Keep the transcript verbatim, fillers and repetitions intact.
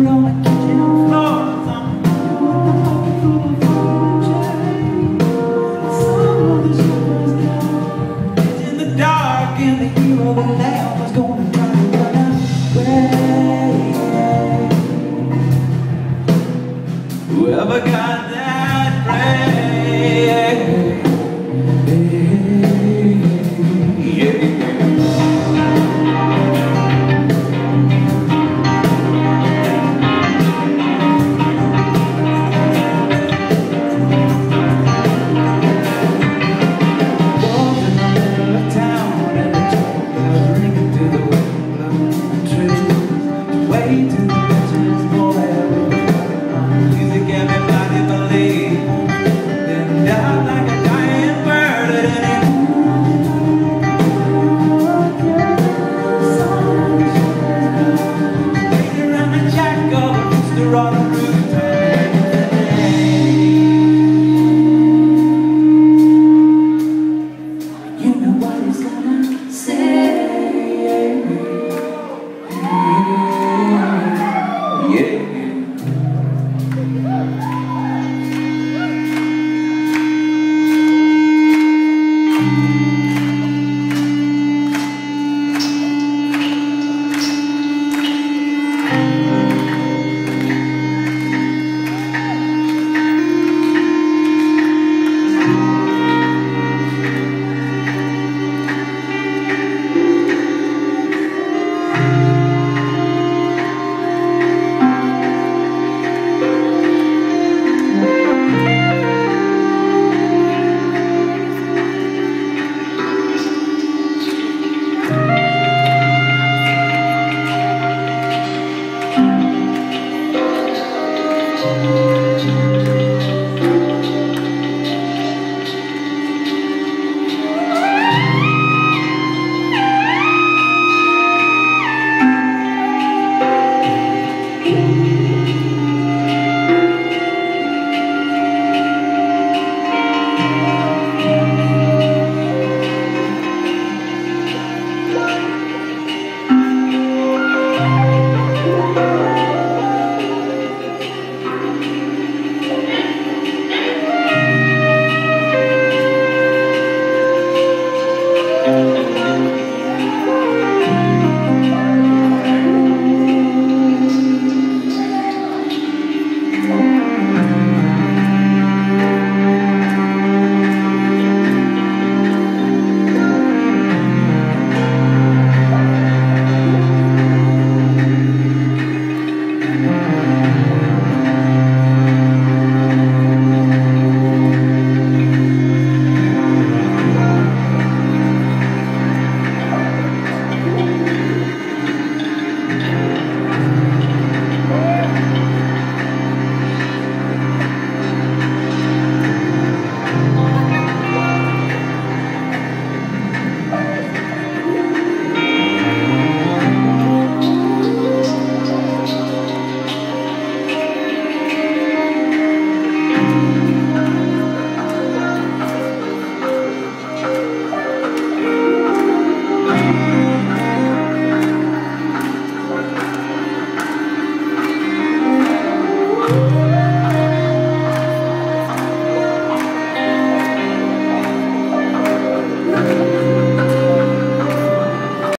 wrong.